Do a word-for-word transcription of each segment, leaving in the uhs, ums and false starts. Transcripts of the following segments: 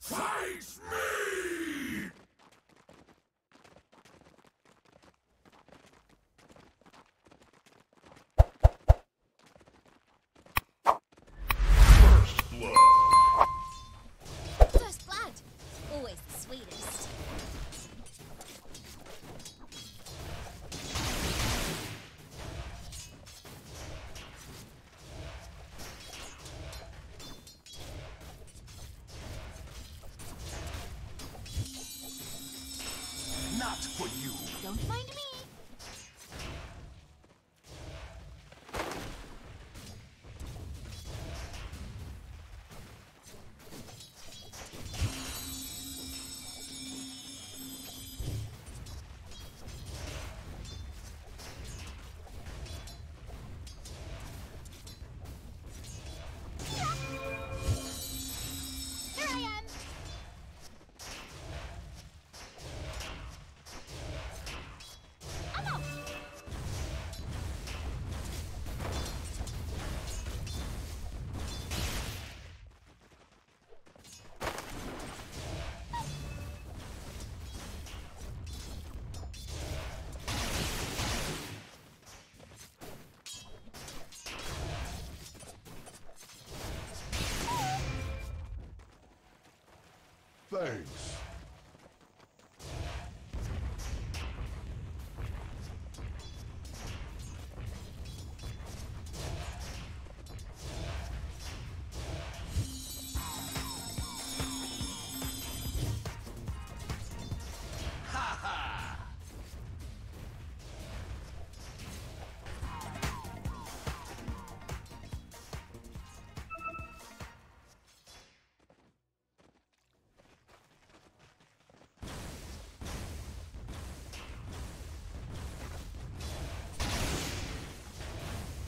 Face me! First blood. First blood. Always the sweetest. Not for you. Don't mind me. Thanks.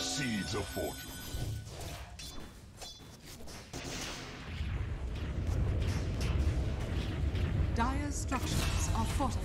Seeds of fortune. Dire's structures are fortified.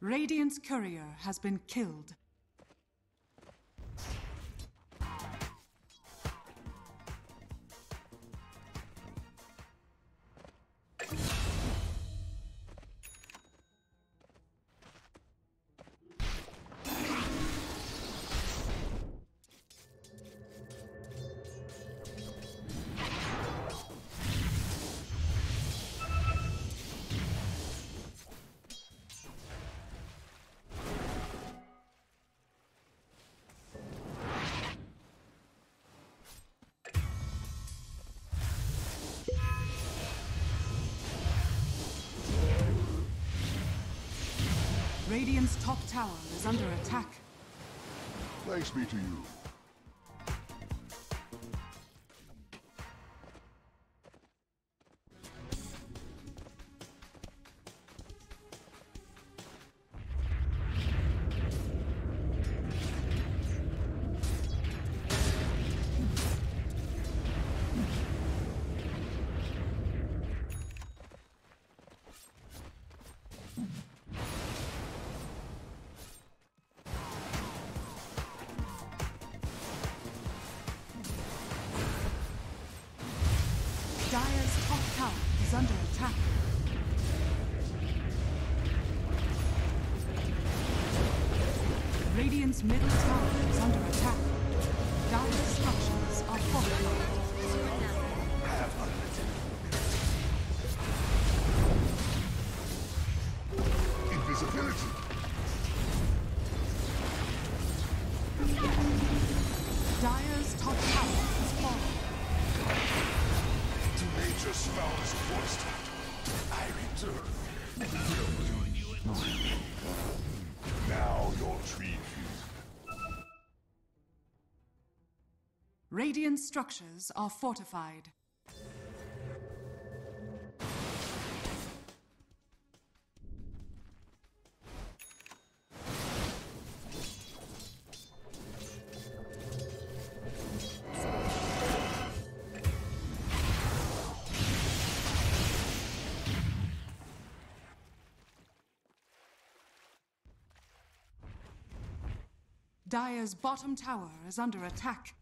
Radiant's courier has been killed. Radiant's top tower is under attack. Thanks be to you. Dire's top tower is under attack. Radiant's middle tower is under attack. Dire's structures are fortified. Invisibility! Dire's top tower is falling. Your spell is forced. I return. Now your tree. Radiant structures are fortified. Dire's bottom tower is under attack.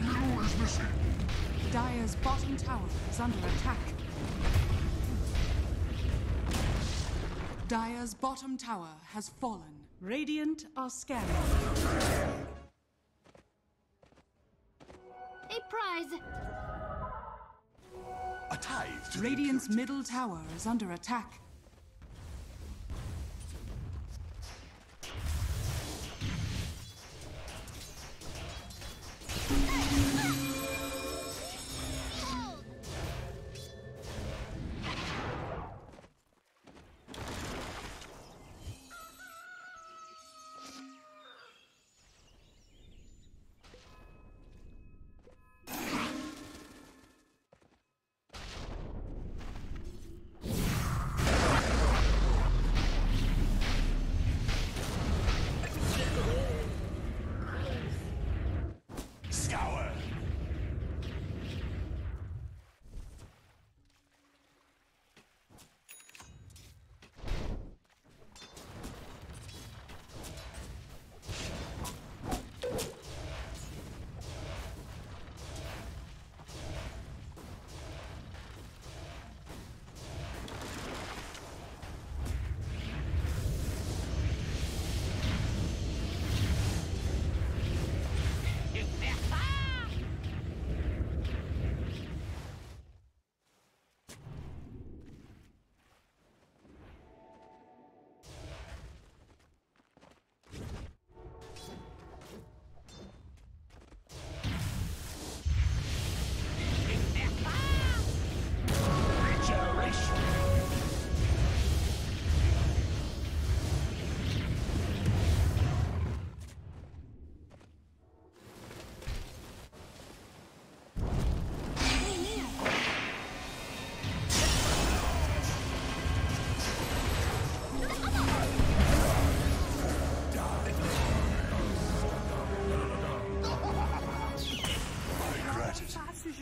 Hero is missing. Dire's bottom tower is under attack. Dire's bottom tower has fallen. Radiant are scanning. A tithe. Radiant's middle tower is under attack.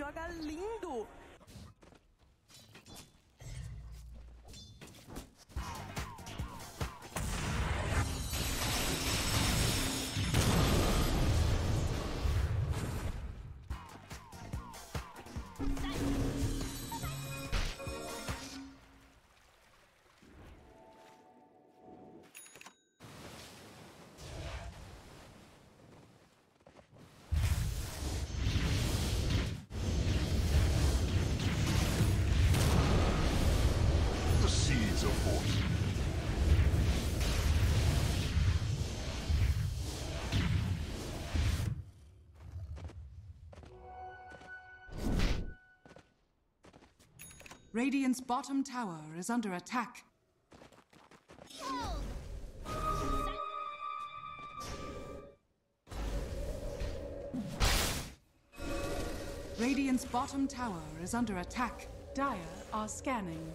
joga lindo. Radiant's bottom tower is under attack. Radiant's bottom tower is under attack. Dire are scanning.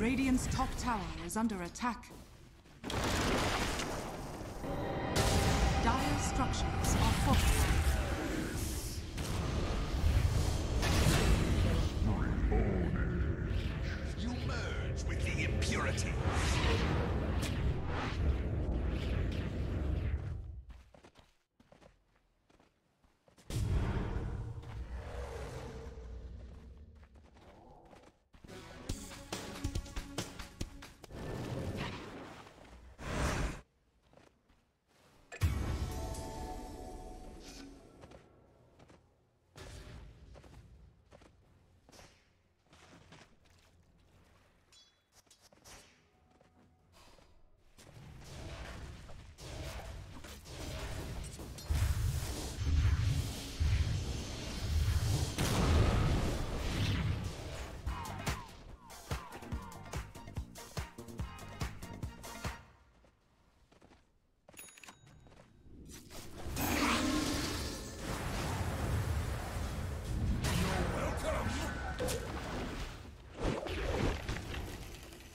Radiant's top tower is under attack. Dire structures are fortified. You merge with the impurity.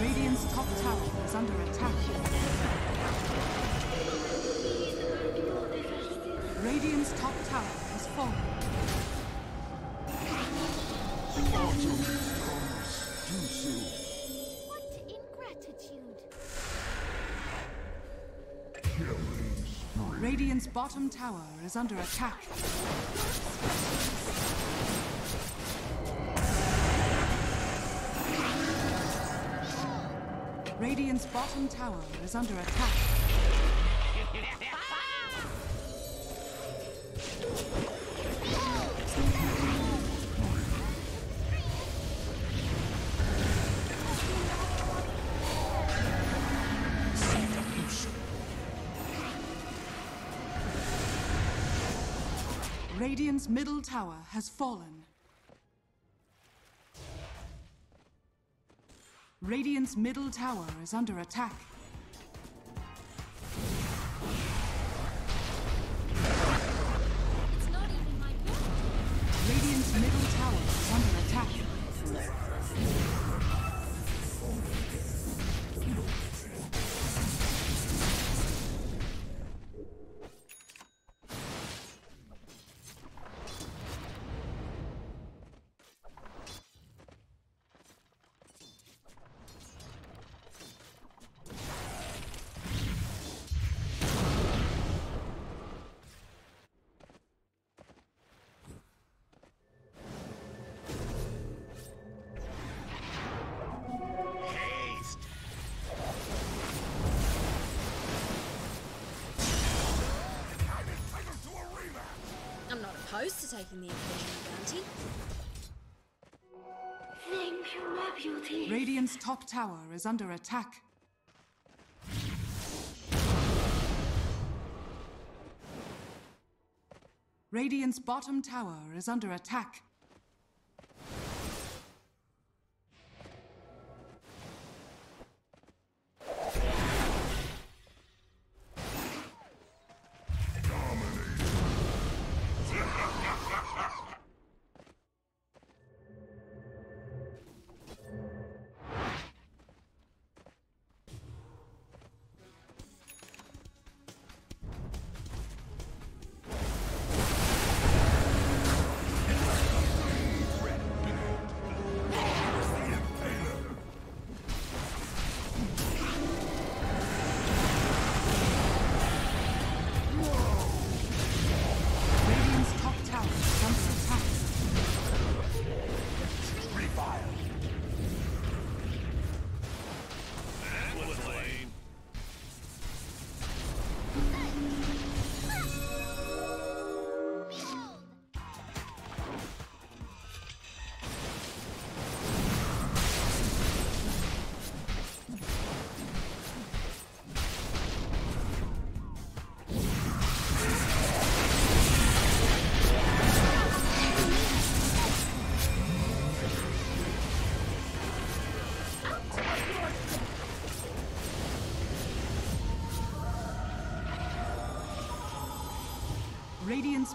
Radiant's top tower is under attack. Radiant's top tower has fallen. What ingratitude! Radiant's bottom tower is under attack. Radiant's bottom tower is under attack. Radiant's middle tower has fallen. Radiant's middle tower is under attack. It's not even my fault. Radiant's middle tower is under attack. opposed to taking the occasional bounty. Thank you, my beauty. Radiant's top tower is under attack. Radiant's bottom tower is under attack. Radiant's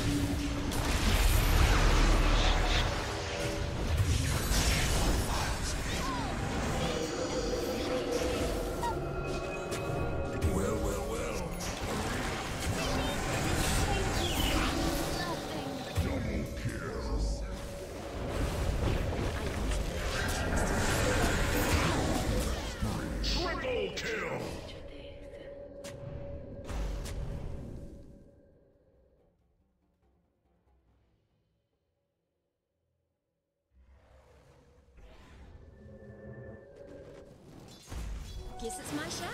Guess it's my shout.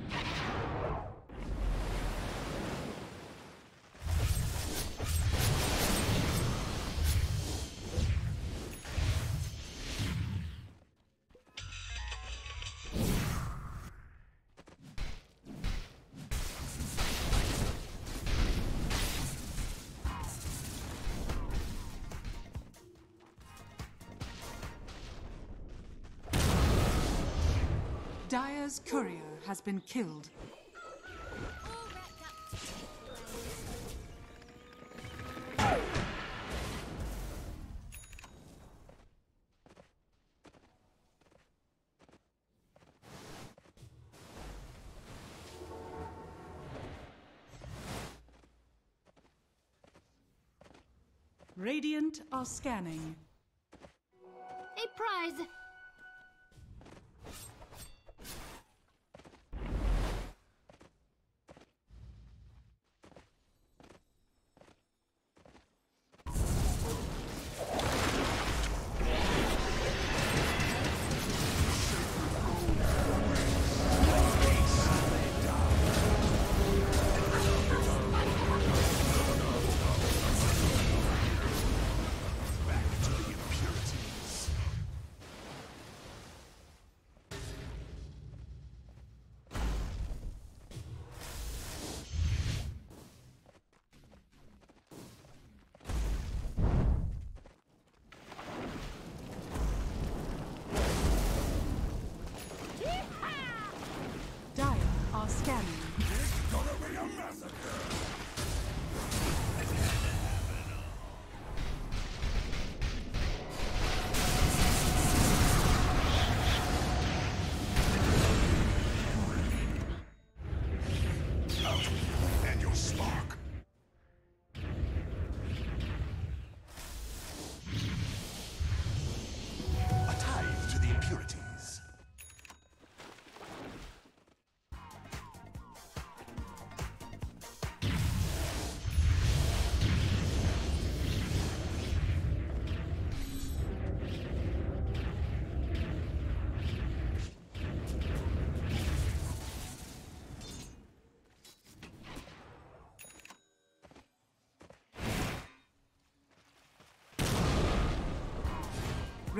Dire's courier has been killed. Radiant are scanning. A prize!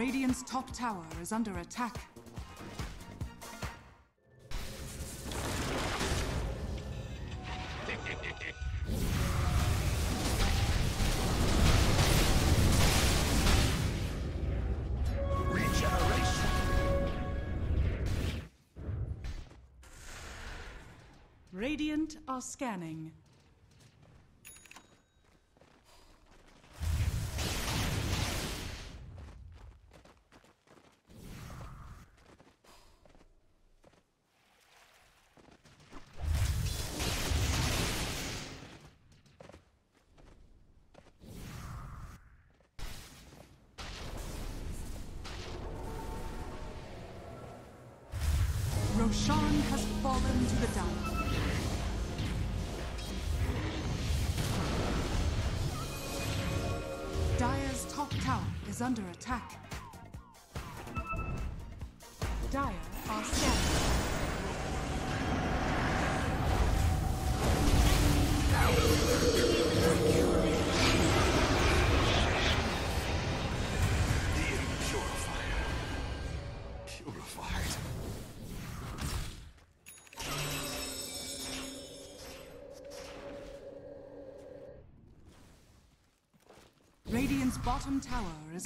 Radiant's top tower is under attack. Radiant are scanning. Roshan has fallen to the down. Dire's top tower is under attack. Dire are scanning. The impurifier. Purified. Radiant's bottom tower is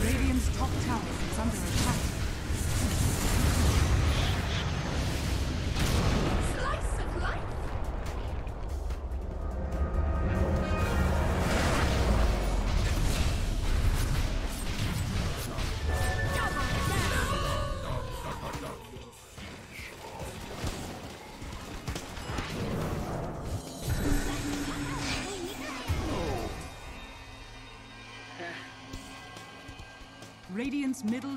Radiant's top tower is under attack. Slice of life! Radiant's middle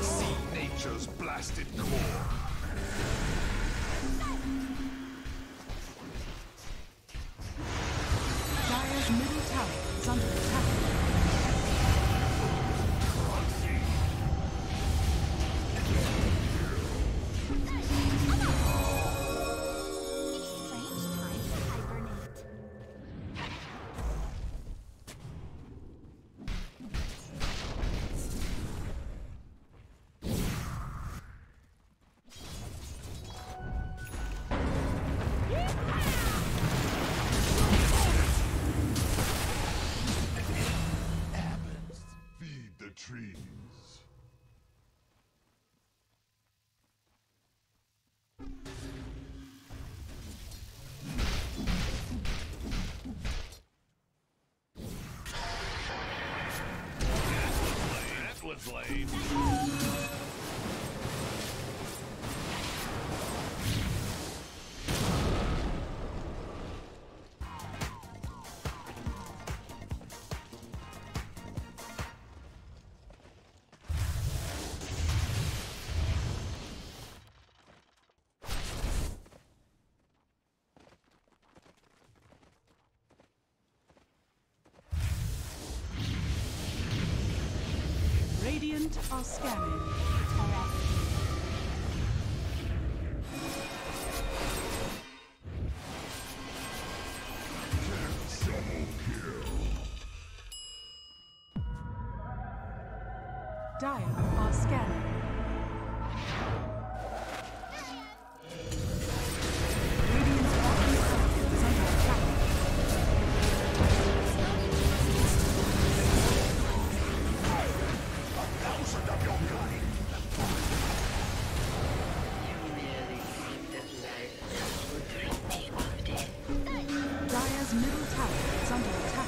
See nature's blasted core. Blade. Radiant are scanning. Dire are scanning. Under attack.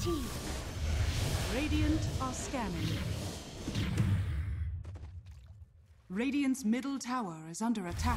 T. Radiant are scanning. Radiant's middle tower is under attack.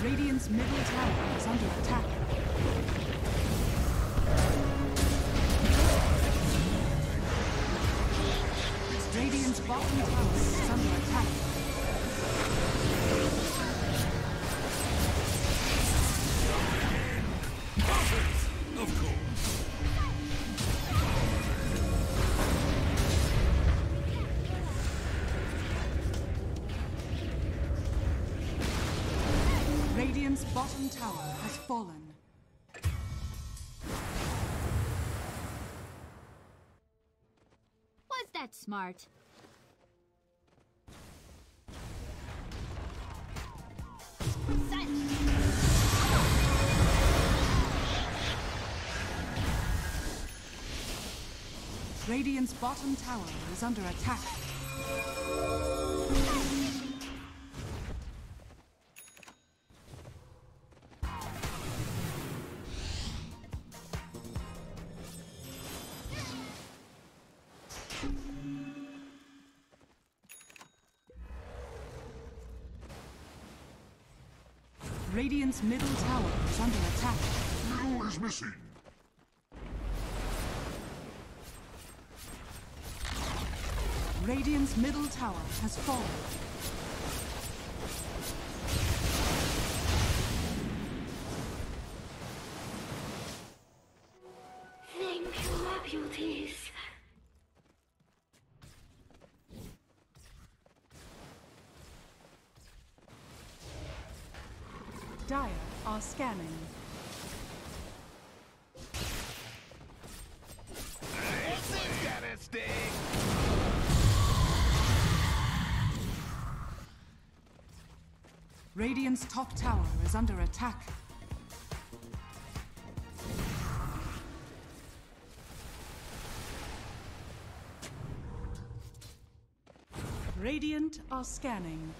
Radiant's middle tower is under attack. Radiant's bottom tower is under attack. Offense, of course. Radiant's bottom tower has fallen. Was that smart? Radiant's bottom tower is under attack. Radiant's middle tower is under attack. Fuel is missing. Radiant's middle tower has fallen. Thank you, my beauties. Dire are scanning. It's got its day. Radiant's top tower is under attack. Radiant are scanning.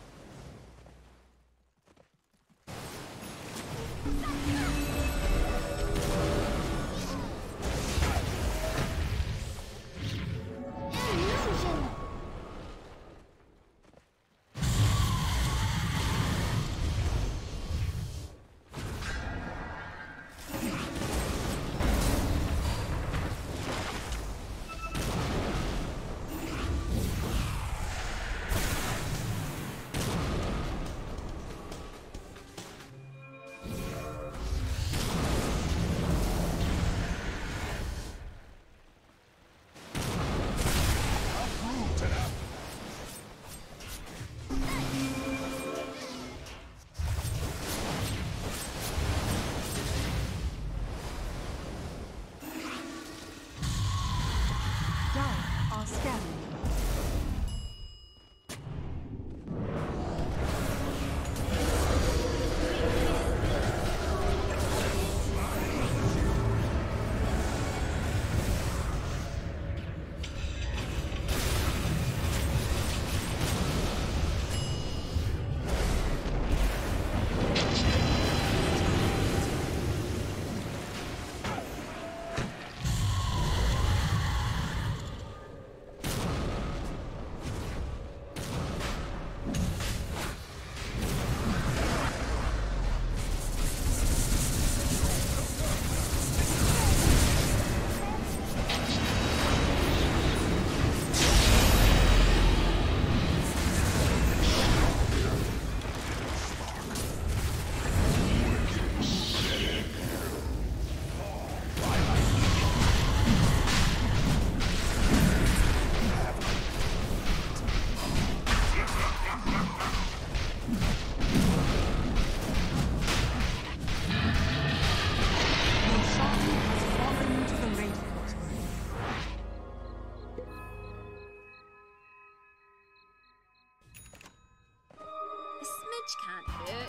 which can't hurt.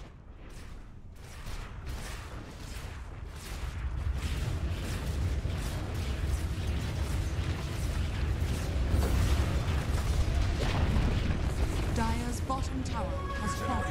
Dire's bottom tower has fallen.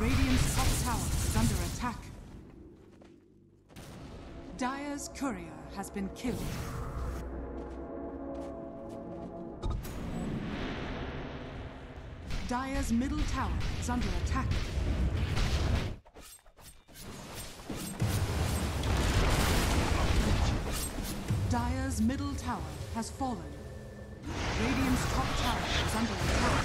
Radiant's top tower is under attack. Dire's courier has been killed. Dire's middle tower is under attack. Dire's middle tower has fallen. Radiant's top tower is under attack.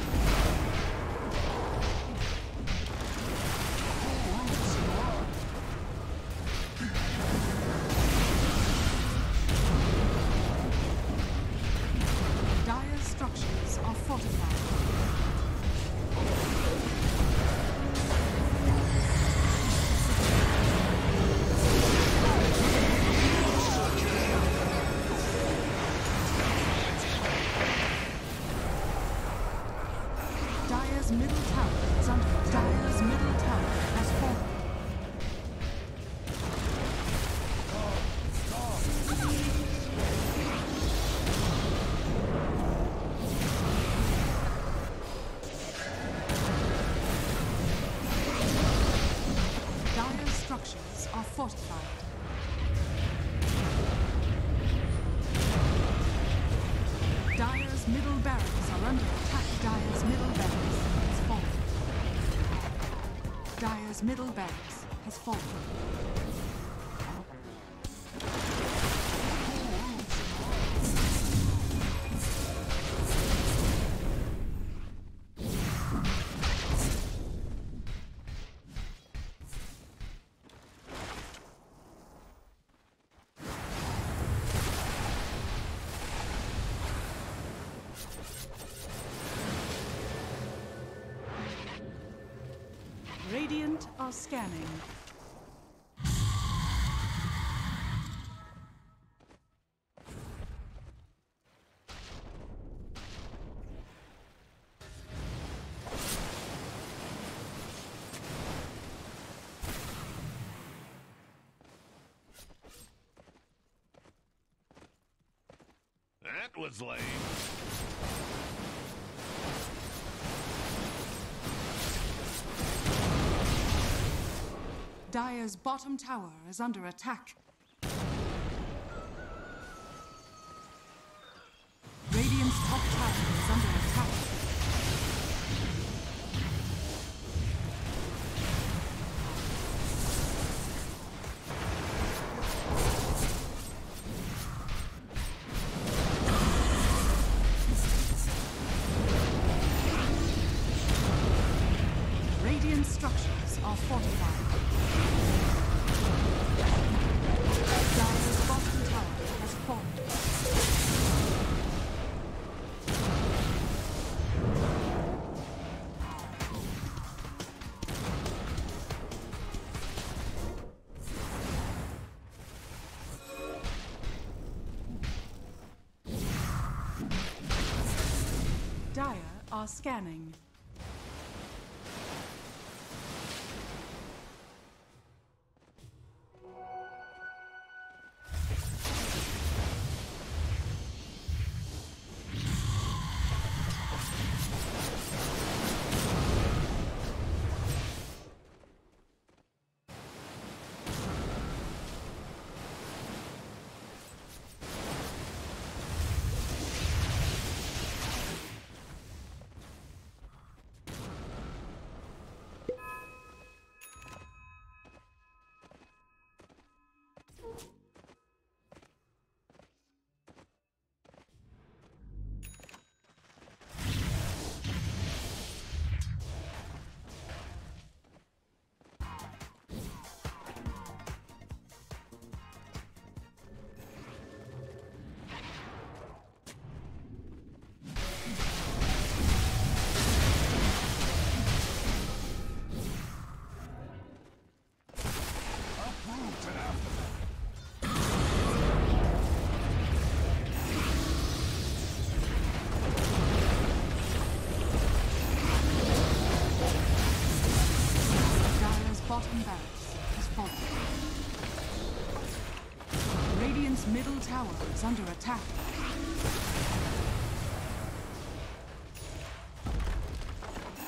Dire's structures are fortified. Dire's middle barracks are under attack. Dire's middle barracks has fallen. Dire's middle barracks has fallen. Radiant are scanning. That was lame. Dire's bottom tower is under attack. Radiant's top tower is under attack. Radiant structures are fortified. Dyer's bottom tower has fallen. Dyer are scanning. Is under attack.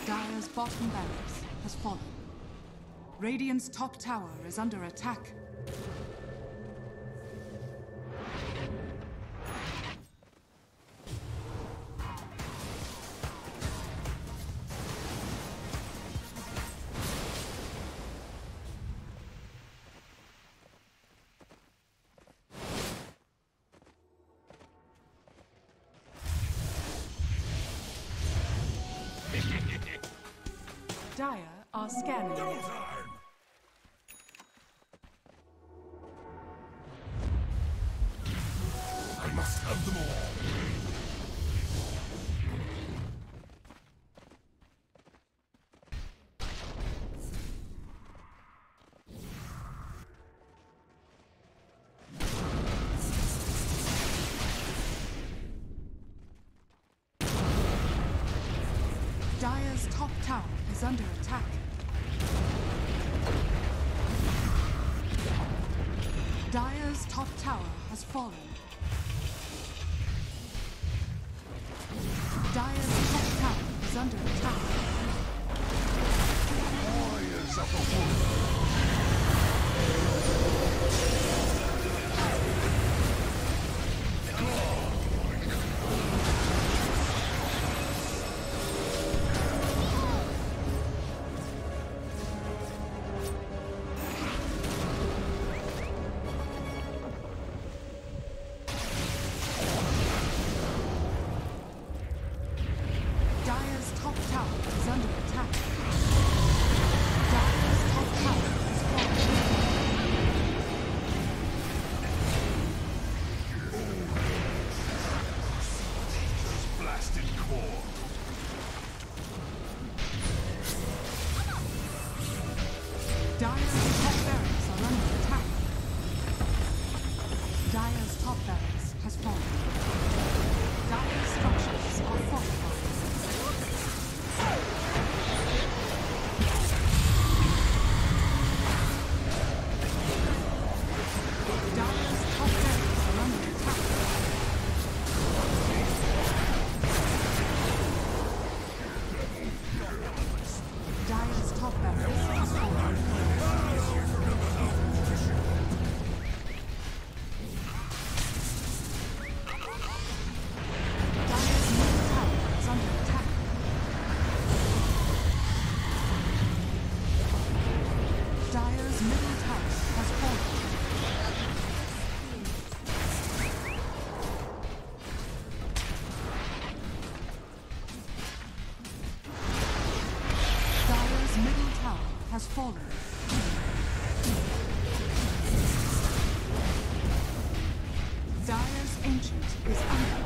Dyer's bottom barracks has fallen. Radiant's top tower is under attack. Dyer are scanning. No time. I must have them all. Dyer's top tower is under attack. Dyer's top tower has fallen. Dyer's top tower is under attack. Warriors of the wolf. Dyer's top barracks is falling. middle tower has fallen. Dire's ancient is under